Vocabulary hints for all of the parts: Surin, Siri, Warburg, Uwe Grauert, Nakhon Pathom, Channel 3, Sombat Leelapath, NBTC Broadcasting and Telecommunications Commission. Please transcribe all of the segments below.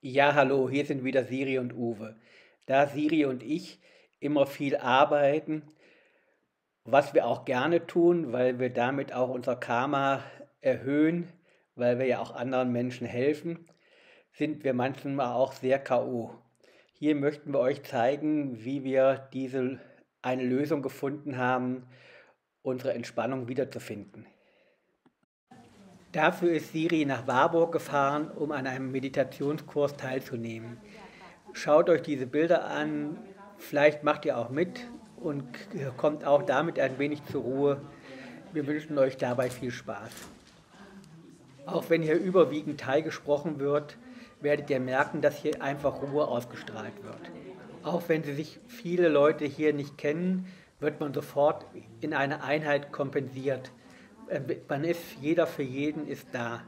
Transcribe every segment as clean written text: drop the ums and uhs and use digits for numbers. Ja, hallo, hier sind wieder Siri und Uwe. Da Siri und ich immer viel arbeiten, was wir auch gerne tun, weil wir damit auch unser Karma erhöhen, weil wir ja auch anderen Menschen helfen, sind wir manchmal auch sehr K.O. Hier möchten wir euch zeigen, wie wir eine Lösung gefunden haben, unsere Entspannung wiederzufinden. Dafür ist Siri nach Warburg gefahren, um an einem Meditationskurs teilzunehmen. Schaut euch diese Bilder an, vielleicht macht ihr auch mit und kommt auch damit ein wenig zur Ruhe. Wir wünschen euch dabei viel Spaß. Auch wenn hier überwiegend Thai gesprochen wird, werdet ihr merken, dass hier einfach Ruhe ausgestrahlt wird. Auch wenn sich viele Leute hier nicht kennen, wird man sofort in eine Einheit kompensiert. Jeder für jeden ist da.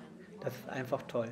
Das ist einfach toll.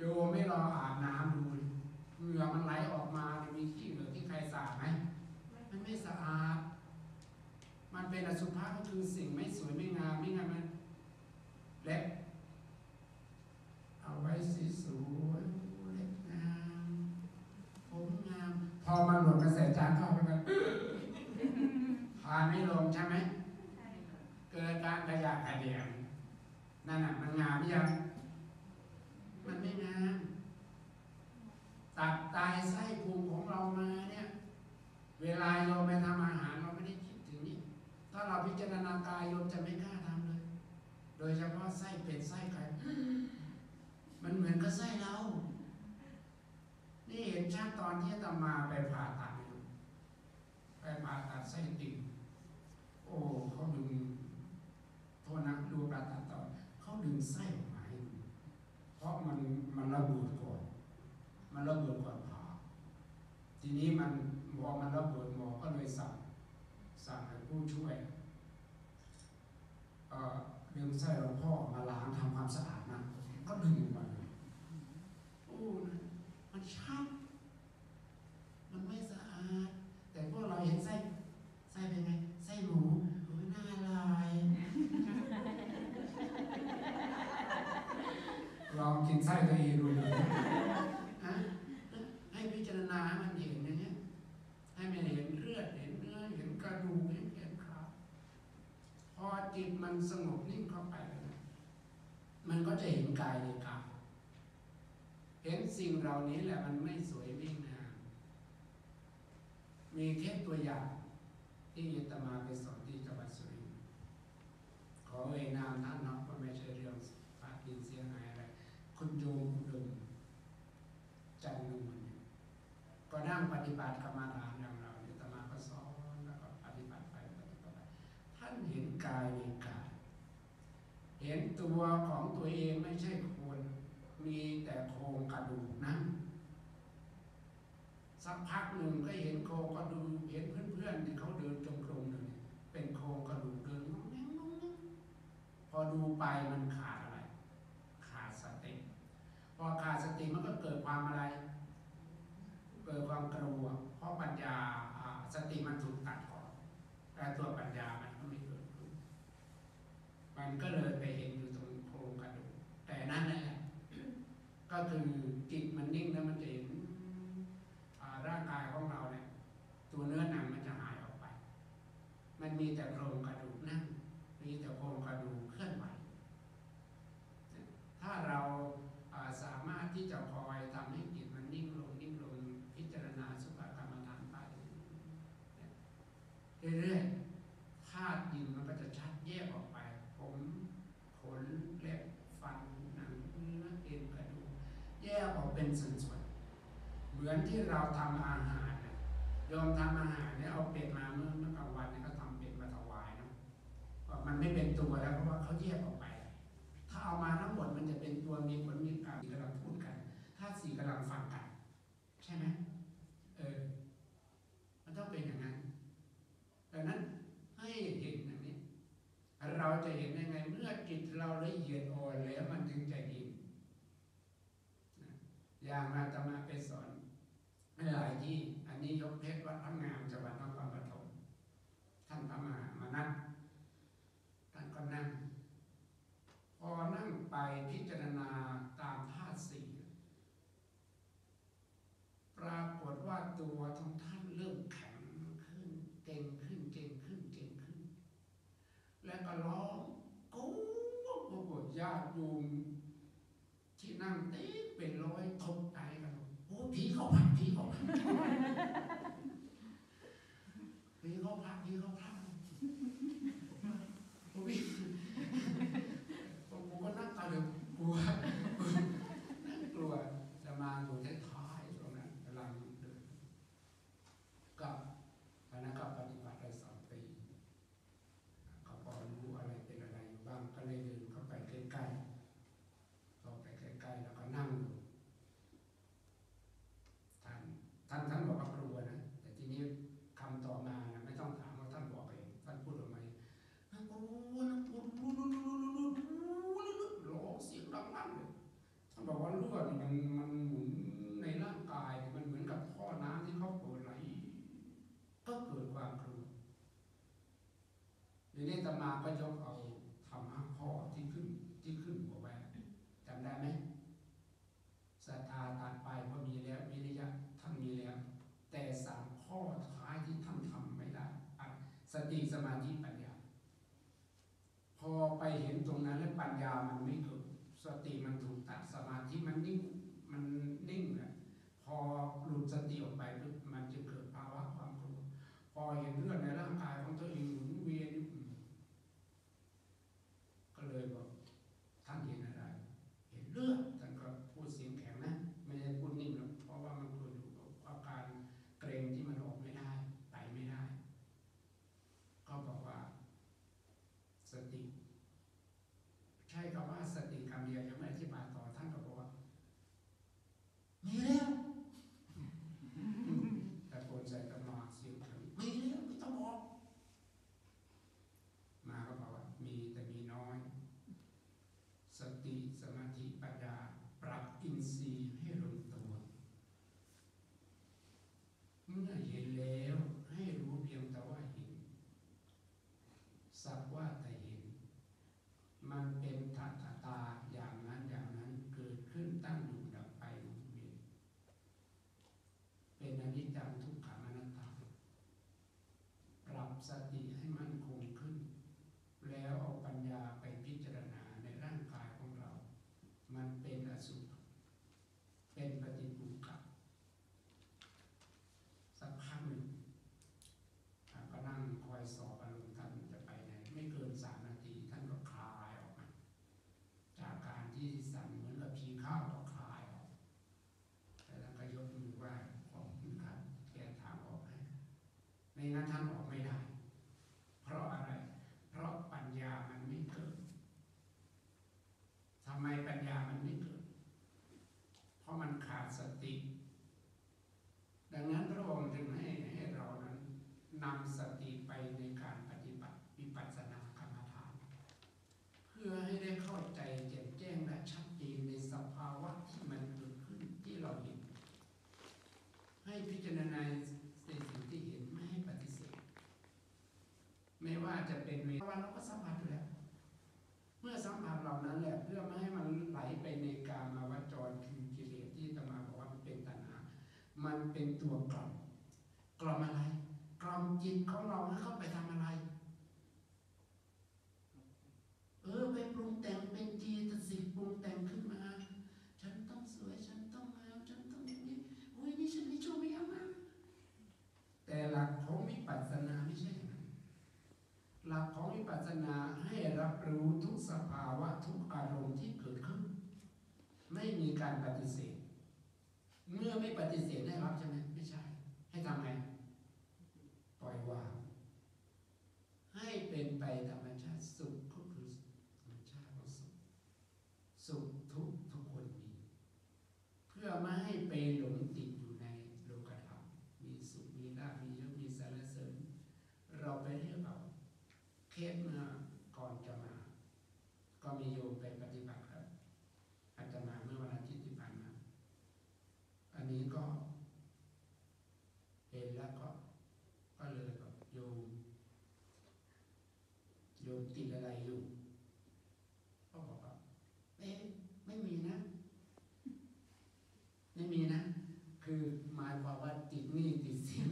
โยมไม่รออาบน้ำดูเหงื่อมันไหลออกมามีขี้เหลือที่ใครสาดไหมมันไม่สะอาดมันเป็นอสุภะก็คือสิ่งไม่สวยไม่งามไม่งามเล็บเอาไว้สีสวยเล็บงามผมงามพอมันหมดกระแสจานเข้าไปมันผ่านไม่ลงใช่ไหมเกิดการขยะกระเดี่ยงนั่นน่ะมันงามหรือยังมันไม่งามตับไตไส้พุงของเรามาเนี่ยเวลาเราไปทำอาหารเราไม่ได้คิดถึงนี้ถ้าเราพิจารณากายโยมจะไม่กล้าทำเลยโดยเฉพาะไส้เป็ดไส้ไก่มันเหมือนกับไส้เรานี่เห็นชัดตอนที่อาตมาไปผ่าตัดไปผ่าตัดไส้ติ่งโอ้เขาดึงโทษนะดูผ่าตัดต่อเขาดึงไส้ออกมาเพราะมันระเบิดก่อนมันระเบิดก่อนผ่าทีนี้มันพอมันระเบิดหมอก็เลยสั่งให้ผู้ช่วยดึงไส้หลวงพ่อมาล้างทำความสะอาดนะก็ดึงมาโอ้นะมันชัดมันไม่สะอาดแต่พวกเราเห็นไส้เป็นไงไส้หมูโอ้ยน่าลายลองกินไส้ตัวเองดูนะให้พิจารณามันเห็นอย่างเงี้ยให้มันเห็นเลือดเห็นเนื้อเห็นกระดูกเห็นแขนขาพอจิตมันสงบนิ่งเข้าไปมันก็จะเห็นกายในกายเห็นสิ่งเหล่านี้แหละมันไม่สวยไม่งามมีแค่ตัวอย่างที่อาตมาไปสอนที่จังหวัดสุรินทร์ขอเอ่ยนามท่านเนาะไม่ใช่เรื่องฝากกินเสียหายอะไรคุณโยมอุดมจันทร์นุ่มก็นั่งปฏิบัติกรรมฐานอย่างเราอาตมาก็สอนแล้วก็ปฏิบัติไปปฏิบัติไปท่านเห็นกายในกายเห็นตัวของตัวเองไม่ใช่คนมีแต่โครงกระดูกนะสักพักหนึ่งก็เห็นโครงกระดูกเห็นเพื่อนๆที่เขาเดินจงกรมเลยเป็นโครงกระดูกเดินงงแงงงพอดูไปมันขาดอะไรขาดสติพอขาดสติมันก็เกิดความอะไรเกิดความกลัวเพราะปัญญาสติมันถูกตัดก่อนแต่ตัวปัญญามันก็ไม่เกิดขึ้นมันก็เลยไปเห็นอยู่ตรงโครงกระดูกแต่นั่นแหละก็คือจิตมันนิ่งแล้วมันจะเห็นร่างกายของเราเนี่ยตัวเนื้อหนังมันจะหายออกไปมันมีแต่โครงกระดูกนั่งมีแต่โครงกระดูกเคลื่อนไหวถ้าเราสามารถที่จะคอยทำให้จิตมันนิ่งลงนิ่งลงพิจารณาสุภกรรมฐานไปเรื่อยๆธาตุดินมันก็จะชัดแยกออกไปผมขนเล็บฟันหนังเนื้อเอ็นกระดูกแยกออกเป็นส่วนๆเหมือนที่เราทำอาหารยอมทำอาหารเนี่ยเอาเป็ดมาเมื่อกลางวันเนี่ยเขาทำเป็ดมาถวายเนาะมันไม่เป็นตัวแล้วเพราะว่าเขาแยกออกไปถ้าเอามาทั้งหมดมันจะเป็นตัวมีผลมีกรรมกำลังพูดกันถ้าสี่กำลังฟังกันใช่ไหมมันต้องเป็นอย่างนั้นดังนั้นให้เห็นอย่างนี้เราจะเห็นยังไงเมื่อจิตเราละเอียดอ่อนแล้วมันถึงจะเห็นอย่างอาตมาไปสอนหลายที่อันนี้ยกเพชรวัดพระงามจังหวัดนครปฐมท่านพระมหามนัสท่านก็นั่งพอนั่งไปพิจารณาตามธาตุสี่ปรากฏว่าตัวของท่านเริ่มแข็งขึ้นเก่งขึ้นเก่งขึ้นเก่งขึ้นแล้วก็ร้องกูบอกญาติโยมที่นั่งเต้นเป็นร้อยตกใจกันโอ้ผีเขาพักผีเขาพักผีเขาพักผีเขาพักโอ้ยกูก็นั่งตาเหลือกกลัวนั่งกลัวจะมาอยู่ท้ายๆตรงนั้นกำลังเดินก็คณะกรรมปฏิบัติได้สองปีเขาพอรู้อะไรเป็นอะไรอยู่บ้างก็เลยเดินเข้าไปใกล้ๆเข้าไปใกล้ๆแล้วก็นั่งท่านบอกว่ากลัว บอกว่าเลือดมันหมุนในร่างกายมันเหมือนกับท่อน้ำที่เขาเปิดไหลก็เกิดความกลัวในนี้ตำนานก็ยกเอาธรรมะข้อที่ขึ้นหัวแหวนจำได้ไหมศรัทธาตัดไปเพราะมีแล้ววิริยะท่านมีแล้วแต่สามข้อท้ายที่ท่านทำไม่ได้สติสมาธิปัญญาพอไปเห็นตรงนั้นแล้วปัญญามันไม่เกิดสติมันถูกตัดสมาธิมันนิ่งเลยพอหลุดสติออกไปมันจะเกิดภาวะความกลัวพอเห็นเลือดในร่างกายของตัวเองหมุนเวียนก็เลยบอกท่านเห็นอะไรเห็นเลือดท่านก็พูดเสียงแข็งนะไม่ได้พูดนิ่มหรอกเพราะว่ามันเกิดอยู่กับอาการเกรงที่มันออกไม่ได้ไปไม่ได้ก็บอกว่าสติใช่คำว่าสติคำเดียวยังไม่อธิบายต่อท่านก็บอกว่ามีแล้วแต่คนใจกำลังเสียงถึงมีแล้วไม่ต้องบอกมาก็บอกว่ามีแต่มีน้อยสติสมาธิปัญญาปรับอินทรีย์ให้ลงตัวเมื่อเห็นแล้วให้รู้เพียงแต่ว่าเห็นสักว่าแต่เห็นมันเป็นธาตุตาอย่างนั้นอย่างนั้นเกิดขึ้นตั้งอยู่ดับไปหมุนเวียนเป็นอนิจจังทุกขังอนัตตาปรับสติให้มั่นคงขึ้นแล้วเอาปัญญาไปพิจารณาในร่างกายของเรามันเป็นอสุภะเป็นปฏิกูลกับสักพักหนึ่งก็นั่งคอยสอบอารมณ์ท่านจะไปไหนไม่เกิน3 นาทีท่านก็คลายออกมาจากการที่สั่นเหมือนกับผีเข้าก็คลายออกแต่ท่านก็ยกมือไหว้ขอบคุณครับแก้ทางออกให้ในนั้นท่านออกไม่ได้เพราะอะไรเพราะปัญญามันไม่เกิดทำไมปัญญามันไม่เกิดเพราะมันขาดสติดังนั้นพระองค์จึงให้เรานั้นนำสติไปในการปฏิบัติวิปัสสนากรรมฐานเพื่อให้ได้เข้าใจแจ่มแจ้งและชัดเจนในสภาวะที่มันเกิดขึ้นที่เราเห็นให้พิจารณาในสิ่งที่เห็นไม่ให้ปฏิเสธไม่ว่าจะเป็นเวทนาเราก็สัมผัสอยู่แล้วเมื่อสัมผัสเหล่านั้นแหละเพื่อไม่ให้มันไหลไปในกามาวจรคือกิเลสที่อาตมาบอกว่ามันเป็นตัณหามันเป็นตัวกล่อมอะไรกล่อมจิตของเราให้เข้าไปทำอะไรไปปรุงแต่งเป็นจิตสิปรุงแต่งขึ้นมาฉันต้องสวยฉันต้องงามฉันต้องอย่างนี้อุ้ยนี่ฉันไม่ชอบไม่เอามาแต่หลักของวิปัสสนาไม่ใช่อย่างนั้นหลักของวิปัสสนาให้รับรู้ทุกสภาวะทุกอารมณ์ที่เกิดขึ้นไม่มีการปฏิเสธเมื่อไม่ปฏิเสธได้รับใช่ไหมไม่ใช่ให้ทำไงปล่อยวางให้เป็นไปธรรมชาติสุขก็คือธรรมชาติของสุขทุกคนมีเพื่อไม่ให้ไปหลงติดอยู่ในโลกธรรมมีสุขมีลาภมียศมีสรรเสริญเราไปเรียกเอาเคสเมื่อก่อนจะมาก็มีโยมไปปฏิบัติครับอาจารย์มาเมื่อวันอาทิตย์ที่ผ่านมาอันนี้ก็เห็นแล้วก็เลยแบบโยมติดอะไรอยู่ก็บอกว่าไม่มีนะไม่มีนะคือหมายความว่าติดหนี้ติดสิน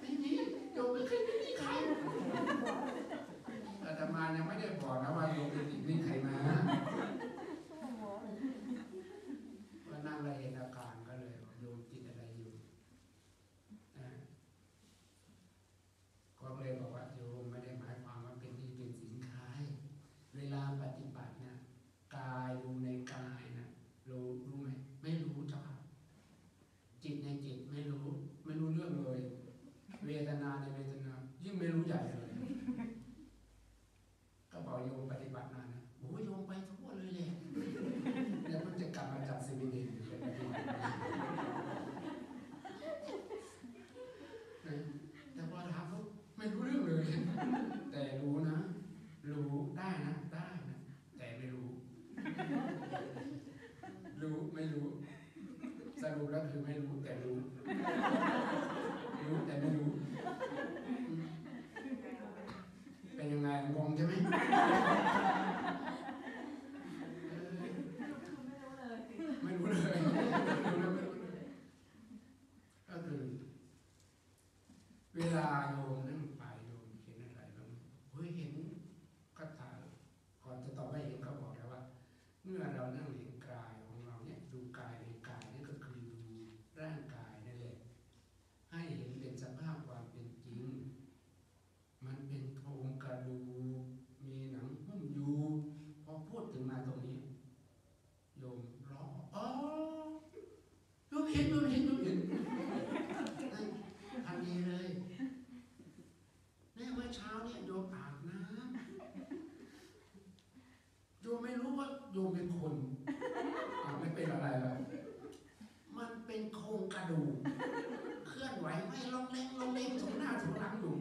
ไม่มีโยมไม่เคยติดหนี้ใครอาตมายังไม่ได้บอกนะว่าโยมติดหนี้ใครมาว่านั่งละเอียดอาการก็เลยโยมติดอะไรอยู่ก็เลยบอกว่าโยมไม่ได้หมายความว่าเป็นที่เป็นสินค้าเวลาปฏิบัตินะกายดูในกายนะรู้ไหมไม่รู้จ้าจิตในจิตไม่รู้เรื่องเลยเวทนาในเวทนายิ่งไม่รู้ใหญ่เลยก็บอกโยมปฏิบัตินานนะโอ้ยโยมไปทั่ว ก็คือไม่รู้แต่รู้รู้แต่ไม่รู้เป็นยังไงงงใช่ไหมไม่รู้เลยก็คือเวลาโยมนั่งไปโยมเห็นอะไรบ้างเฮ้ยเห็นคาถาก่อนจะตอบว่าเห็นเขาบอกแล้วว่าเมื่อเรานั่งเห็นกายของเราเนี่ยดูกายในกายนี่ก็คือดูร่างกายนั่นแหละให้เห็นเป็นสภาพความเป็นจริงมันเป็นโครงกระดูกมีหนังหุ้มอยู่พอพูดถึงมาตรงนี้โยมร้องอ๋อโยมเห็นโยมเห็นโยมเห็นทันทีเลยแม่เมื่อเช้าเนี่ยโยมอาบน้ำโยมไม่รู้ว่าโยมเป็นคนไม่เป็นอะไรหรอกมันเป็นโครงกระดูกเคลื่อนไหวไม่ลงเล่งลงเล่งถูกหน้าถูกหลังอยู่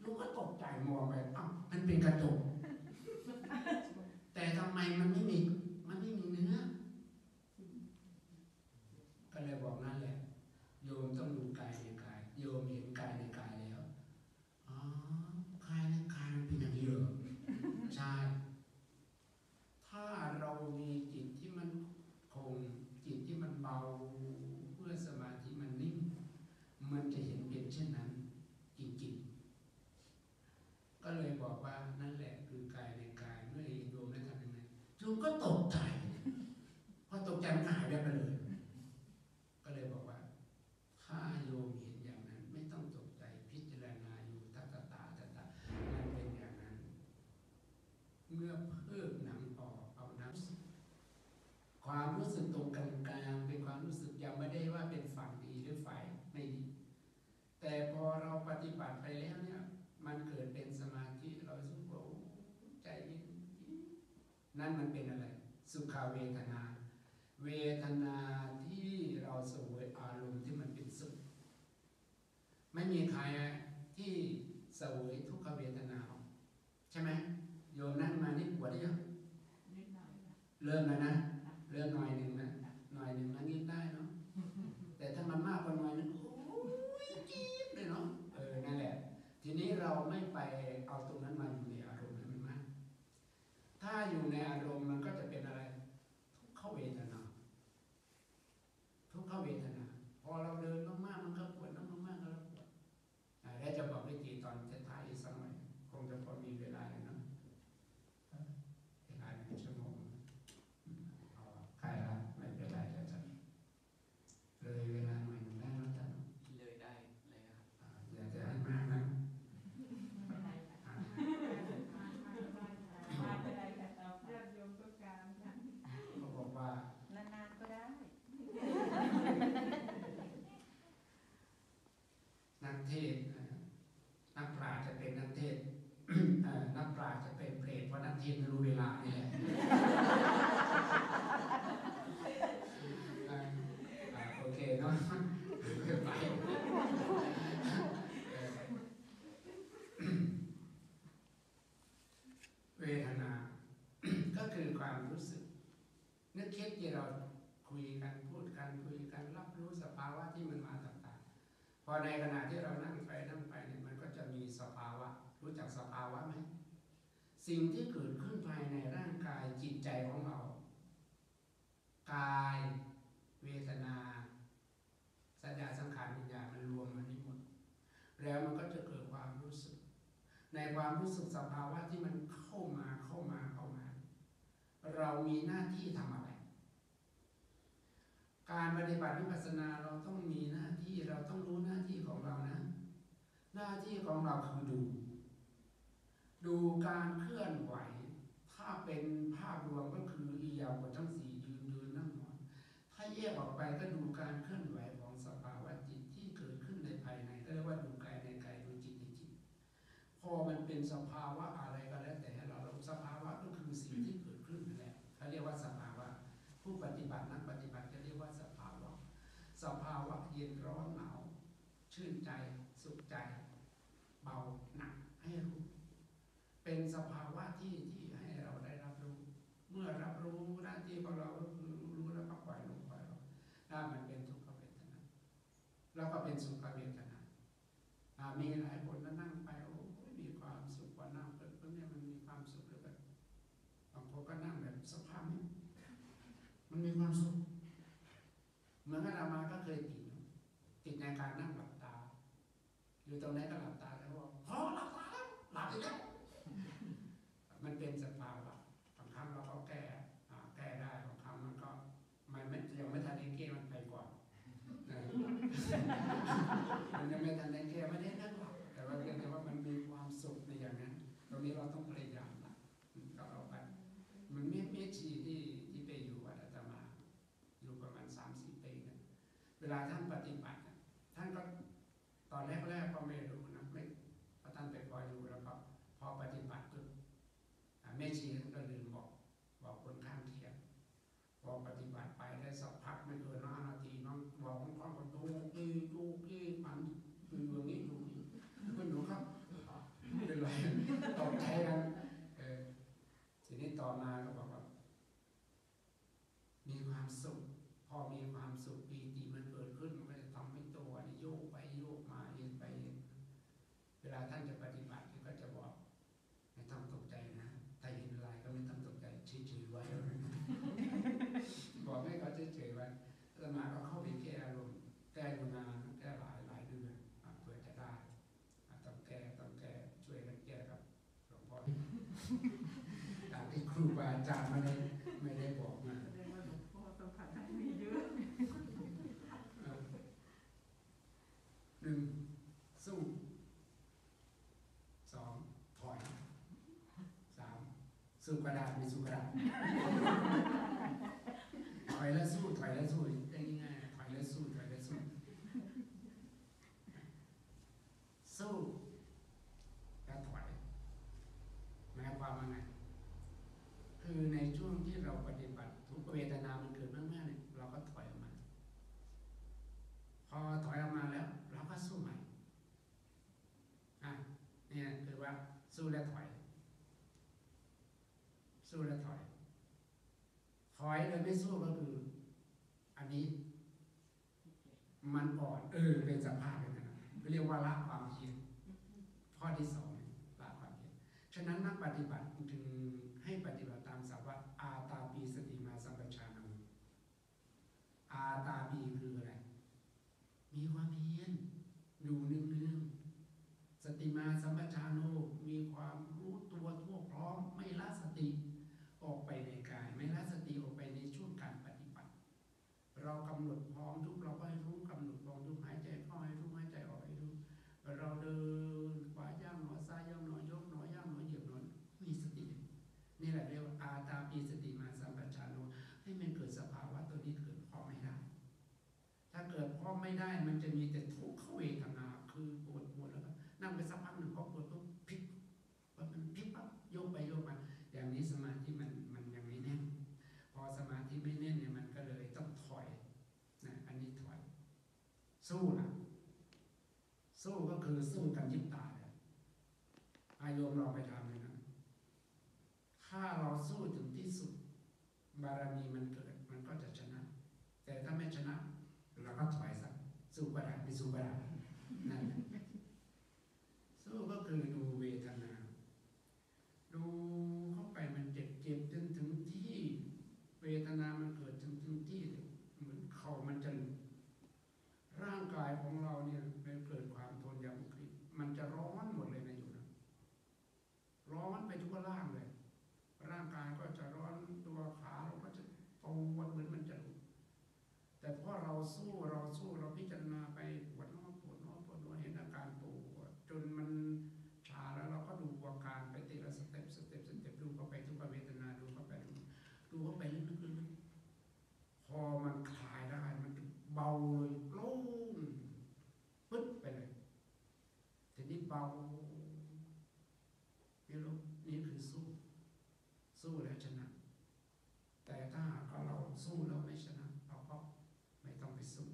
โยมก็ตกใจมองไปอ้าวมันเป็นกระจกแต่ทำไมมันไม่มีเนื้อก็เลยบอกนั่นแหละโยมต้องดูกายในกายโยมเห็นกายในกายแล้วอ๋อกายในกายมันเป็นอย่างนี้เหรอใช่ถ้าเรามีจิตที่มันคงจิตที่มันเบาเพื่อสมาธิมันนิ่งมันจะเห็นเป็นเช่นนั้นจริงๆก็เลยบอกว่านั่นแหละคือกายในกายเมื่อเห็นโยมแล้วทำยังไงโยมก็ตกใจพอตกใจมันหายไปเลยก็เลยบอกว่าถ้าโยมเห็นอย่างนั้นไม่ต้องตกใจพิจารณาอยู่ทัตตาทัตตามันเป็นอย่างนั้นเมื่อเพิ่มหนังออกเอาน้ำความรู้สึกตรงกลางๆเป็นความรู้สึกยังไม่ได้ว่าเป็นฝ่ายดีหรือฝ่ายไม่ดีแต่พอเราปฏิบัติไปแล้วเนี่ยมันเกิดเป็นสมาธิเราสุขใจนั่นมันเป็นอะไรสุขเวทนาเวทนาที่เราเสวยอารมณ์ที่มันเป็นสุขไม่มีใครที่เสวยทุกขเวทนาใช่ไหมโยมนั่งมานี่ปวดหรือยังนิดหน่อยเริ่มแล้วนะเริ่มหน่อยหนึ่งนะหน่อยหนึ่งนะนิดได้เนาะแต่ถ้ามันมากกว่าหน่อยนึงโอ้ยจี๊ดเลยเนาะนั่นแหละทีนี้เราไม่ไปเอาตรงนั้นมาอยู่ในอารมณ์ให้มันมากถ้าอยู่ในอารมณ์มันก็จะเป็นอะไรทุกขเวทนาทุกขเวทนาพอเราเดินมากๆมันก็ปวดนั่งมากๆก็เราปวดและจะบอกวิธีตอนท้ายอีกสักหน่อยคงจะพอมีเวลาอยู่นะเวลาเป็นชั่วโมงอ๋อใกล้ละไม่เป็นไรแล้วจ้ะเลยเวลาหน่อยได้แล้วจ้ะเลยได้เลยครับอย่าจะให้มากนะมาเป็นไรกันเราญาติโยมต้องการเขาบอกว่านานๆก็ได้นักเทศนักปราชญ์จะเป็นนักเทศนักปราชญ์จะเป็นเปรตเพราะนักเทศไม่รู้เวลานี่แหละโอเคเนาะไปเวทนาก็คือความรู้สึกนึกคิดที่เราคุยกันพูดกันคุยกันรับรู้สภาวะที่มันมาต่างๆพอในขณะที่เรานั่งไปนั่งไปเนี่ยมันก็จะมีสภาวะรู้จักสภาวะไหมสิ่งที่เกิดขึ้นภายในร่างกายจิตใจของเรากายเวทนาสัญญาสังขารวิญญาณมันรวมมันนี่หมดแล้วมันก็จะเกิดความรู้สึกในความรู้สึกสภาวะที่มันเข้ามาเรามีหน้าที่ทำอะไรการปฏิบัติวิปัสสนาเราต้องมีหน้าที่เราต้องรู้หน้าที่ของเรานะหน้าที่ของเราคือดูการเคลื่อนไหวถ้าเป็นภาพรวมก็คืออิริยาบถทั้งสี่ยืนเดินนั่งนอนถ้าแยกออกไปก็ดูการเคลื่อนไหวของสภาวะจิตที่เกิดขึ้นในภายในก็เรียกว่าดูกายในกายดูจิตในจิตพอมันเป็นสภาวะอะไรก็แล้วแต่เราสภาวะก็คือสิ่งที่เกิดขึ้นนั่นแหละเขาเรียกว่าสภาวะผู้ปฏิบัตินักปฏิบัติจะเรียกว่าสภาวะเย็นร้อนหนาวชื่นใจสุขใจเบาหนักให้รู้เป็นสภาวะที่ให้เราได้รับรู้เมื่อรับรู้หน้าที่ของเรารู้แล้วก็ปล่อยลงไปแล้วถ้ามันเป็นทุกขเวทนา มันมีความสุขเหมือนกับเรามาก็เคยติดในการนั่งหลับตาอยู่ตรงไหนก็หลับตาแล้วว่าพอหลับตาแล้วหลับอีกแล้วมันเป็นสภาวะบางครั้งเราก็แก้ได้บางครั้งมันก็ยังไม่ทันได้แก้มันไปก่อนมันยังไม่ทันได้แก้ไม่ได้นั่งหลับแต่ว่าเรื่องนี้ว่ามันมีความสุขในอย่างนั้นตรงนี้เราต้องพยายามนะก็เอาไปมันมีชีที่ไปอยู่วัดอาตมาอยู่ประมาณ30 ปีนะเวลาท่านปฏิบัติท่านก็ตอนแรกก็ไม่รู้นะไม่พอท่านไปคอยอยู่แล้วก็พอปฏิบัติก็แม่ชีท่านก็ลืมบอกคนข้างเทียมบอกปฏิบัติไปได้สักพักไม่เกิน5 นาทีน้องบอกของข้อก็ดูกี้มันคืออย่างนี้ดูนี่คุณหนูครับเป็นไรตกใจกันทีนี้ต่อมาก็บอกว่ามีความสุขพอมีความสุขปีติมันเกิดขึ้นมันก็จะทำให้ตัวโยกไปโยกมาเย็นไปเวลาท่านจะปฏิบัติก็จะบอกไม่ต้องตกใจนะถ้าเห็นอะไรก็ไม่ต้องตกใจเฉยๆไว้บอกให้เขาเฉยๆไว้ต่อมาก็เข้าไปแก้อารมณ์แก้งานแก้หลายเดือนเพื่อจะได้ต้องแก้ช่วยกันแก้ครับหลวงพ่อตามที่ครูบาอาจารย์ไม่ได้บอกมาแสดงว่าหลวงพ่อสัมผัสได้ไม่เยอะ1 สู้ 2 ถอย 3 สู้กระดาษไม่สู้กระดาษถอยแล้วสู้ถอยแล้วสู้ง่ายๆถอยแล้วสู้ถอยแล้วสู้สู้และถอยหมายความว่าไงคือในช่วงที่เราปฏิบัติทุกเวทนามันเกิดมากๆเนี่ยเราก็ถอยออกมาพอถอยออกมาแล้วเราก็สู้ใหม่เนี่ยคือว่าสู้และถอยสู้และถอยถอยโดยไม่สู้ก็คืออันนี้มันอ่อนเป็นสภาพอย่างนั้นเรียกว่าละความเพียรข้อที่2ละความเพียรฉะนั้นนักปฏิบัติจึงให้ปฏิบัติตามสัพพะอาตาปีสติมาสัมปชานังอาตาปีคืออะไรมีความเพียรอยู่เนืองๆสติมาสัมปชาโนมีความรู้ตัวทั่วพร้อมไม่ละสติออกไปในกายไม่ละสติออกไปในช่วงการปฏิบัติเรากำหนดพร้อมทุกเราก็ให้รู้กำหนดพร้อมทุกหายใจเข้าให้รู้หายใจออกให้รู้เราเดินขวาย่างหนอซ้ายย่างหนอยกหนอย่างหนอเหยียบหนอมีสตินี่แหละเรียกว่าอาตาปีสติมาสัมปชาโนให้มันเกิดสภาวะตัวนี้เกิดพร้อมไม่ได้ถ้าเกิดพร้อมไม่ได้มันจะมีแต่ทุกขเวทนาคือปวดหัวแล้วก็นั่งไปสักพักหนึ่งก็ปวดทุกพิบว่ามันพิบปั๊บโยกไปโยกมาอย่างนี้สมาธิมันยังไม่แน่นพอสมาธิไม่แน่นเนี่ยมันก็เลยต้องถอยนะอันนี้ถอยสู้นะสู้ก็คือสู้กันยิบตาเลยอายมเราไปทำเลยนะถ้าเราสู้ถึงที่สุดบารมีมันเกิดมันก็จะชนะแต่ถ้าไม่ชนะเราก็ถอยสักสู้กระดาษไม่สู้กระดาษนั่นสู้ก็คือดูเวทนาดูเข้าไปมันเจ็บจนถึงที่เวทนามันเกิดถึงที่เหมือนเข่ามันจะร่างกายของเราเนี่ยมันเกิดความทนอย่างอุกฤษมันจะร้อนหมดเลยนะอยู่นะร้อนไปทั่วร่างเลยร่างกายก็จะร้อนตัวขาเราก็จะปวดเหมือนมันจะลุกแต่พอเราสู้เราพิจารณาไปปวดน้อเห็นอาการปวดจนมันชาแล้วเราก็ดูอาการไปทีละสเต็ปดูเข้าไปทุกเวทนาดูเข้าไปลึกพอมันคลายได้มันเบาเลยโล่งปึ๊บไปเลยทีนี้เบานี่คือสู้แล้วชนะแต่ถ้าเราสู้แล้วไม่ชนะเราก็ไม่ต้องไปสู้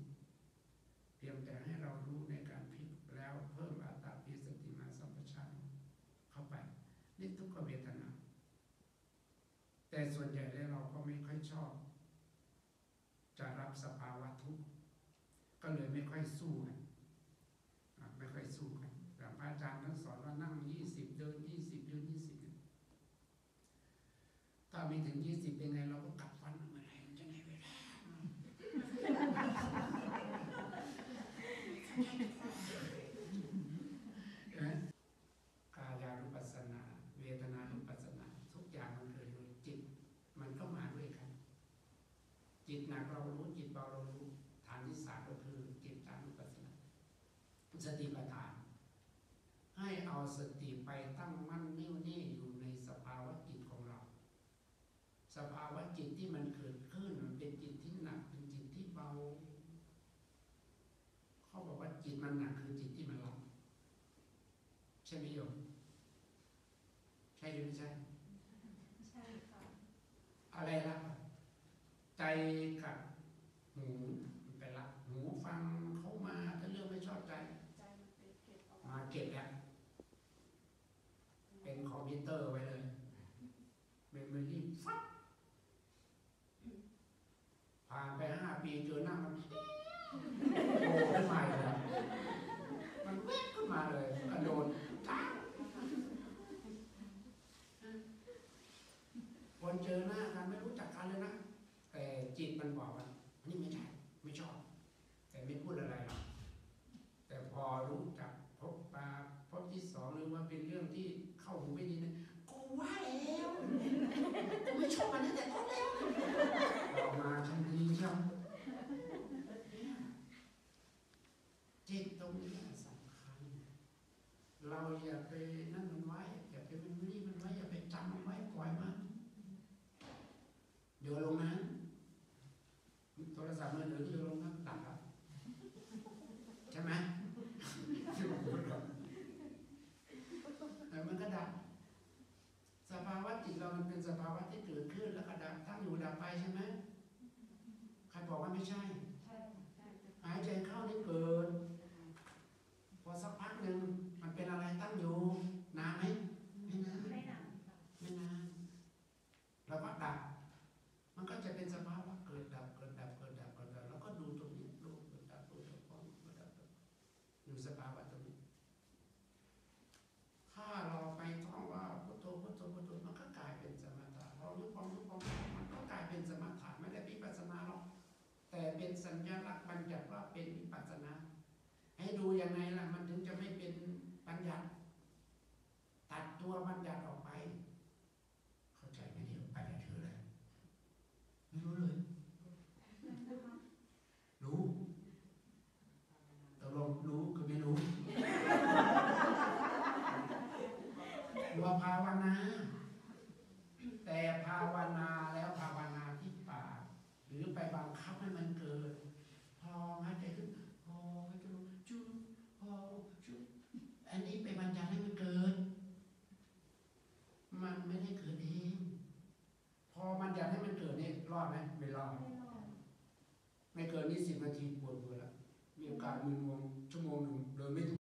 เพียงแต่ให้เรารู้ในการพิจารณาแล้วเพิ่มอาตาปีสติมาสัมปชัญญะเข้าไปนี่ทุกขเวทนาแต่ส่วนใหญ่แล้วเราก็ไม่ค่อยชอบจะรับสภาวะทุกข์ก็เลยไม่ค่อยสู้กันไม่ค่อยสู้กันหลวงพ่ออาจารย์ท่านสอนว่านั่ง20เดิน20ยืน20ถ้ามีถึง20เป็นไงเราก็กัดฟันเหมือนไงจะไหน จิตที่มันเกิดขึ้นมันเป็นจิตที่หนักเป็นจิตที่เบาเขาบอกว่าจิตมันหนักคือจิตที่มันรับใช่ไหมโยมใช่หรือไม่ใช่ใช่ค่ะอะไรรับใจกับหูมันไปรับหูฟังเขามาถ้าเรื่องไม่ชอบใจใจมันไปเก็บเอามาเก็บแล้วเป็นคอมพิวเตอร์ไว้เลยมันรีบฟัดผ่านไป5 ปีเจอหน้ามันโผล่ขึ้นมาเลยมันแวบขึ้นมาเลยมันโดนจ้าคนเจอหน้ากันไม่รู้จักกันเลยนะแต่จิตมันบอกว่านี่ไม่ใช่ไม่ชอบแต่ไม่พูดอะไรหรอกแต่พอรู้จักพบปาพบที่2หรือว่าเป็นเรื่องที่เข้าหูไม่ดีนะกูว่าแล้วกูไม่ชอบมันตั้งแต่ต้นแล้วออกมาทันทีครับจิตตรงนี้สำคัญเราอย่าไปนั่นมันไว้อย่าไปมันรีบมันไว้อย่าไปจำมันไว้ปล่อยมันเดี๋ยวลงนะโทรศัพท์มือถือที่ลงนะดับครับใช่ไหมแต่มันก็ดับสภาวะจิตเรามันเป็นสภาวะที่เกิดขึ้นแล้วก็ดับตั้งอยู่ดับไปใช่ไหมใครบอกว่าไม่ใช่หายใจเข้านี่เกิดพอสักพักหนึ่งมันเป็นอะไรตั้งอยู่นานไหมไม่นานไม่นานแล้วก็ดับมันก็จะเป็นสภาพว่าเกิดดับเกิดดับเกิดดับเกิดดับแล้วก็ดูตรงนี้ดูเกิดดับดูตรงนี้เกิดดับดูสภาพว่าตรงนี้ถ้าเราไปท่องว่าพุทโธพุทโธพุทโธมันก็กลายเป็นสมถะเราลุกปองลุกปองมันก็กลายเป็นสมถะไม่ได้วิปัสสนาหรอกแต่เป็นสัญลักษณ์บัญญัติว่าเป็นวิปัสสนาให้ดูยังไงล่ะมันถึงจะไม่เป็นบัญญัติตัดตัวบัญญัติออกไปเข้าใจไหมเดี๋ยวไปจะถือเลยไม่รู้เลยรู้ตกลงรู้ก็ไม่รู้ว่าภาวนาแต่ภาวนาแล้วภาวนาที่ปากหรือไปบังคับให้มันเกิดพอหายใจขึ้นพอหายใจลงจุ๊บพอจุ๊บอันนี้ไปบัญญัติให้มันเกิดมันไม่ได้เกิดเองพอบัญญัติให้มันเกิดเนี่ยรอดไหมไม่รอดไม่เกิน20 นาทีปวดหัวแล้วมีโอกาสมึนงงชั่วโมงหนึ่งเดินไม่ถูก